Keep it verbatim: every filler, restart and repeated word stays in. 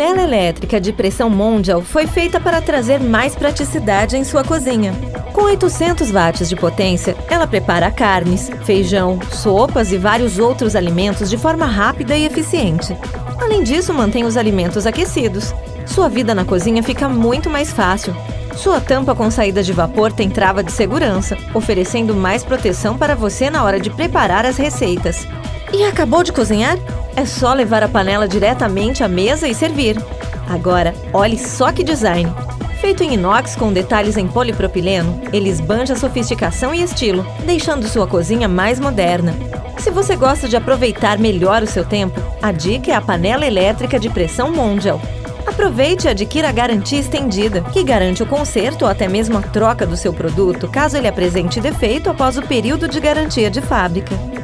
panela elétrica de pressão Mondial foi feita para trazer mais praticidade em sua cozinha. Com oitocentos watts de potência, ela prepara carnes, feijão, sopas e vários outros alimentos de forma rápida e eficiente. Além disso, mantém os alimentos aquecidos. Sua vida na cozinha fica muito mais fácil. Sua tampa com saída de vapor tem trava de segurança, oferecendo mais proteção para você na hora de preparar as receitas. E acabou de cozinhar? É só levar a panela diretamente à mesa e servir. Agora, olhe só que design! Feito em inox com detalhes em polipropileno, ele esbanja sofisticação e estilo, deixando sua cozinha mais moderna. Se você gosta de aproveitar melhor o seu tempo, a dica é a panela elétrica de pressão Mondial. Aproveite e adquira a garantia estendida, que garante o conserto ou até mesmo a troca do seu produto, caso ele apresente defeito após o período de garantia de fábrica.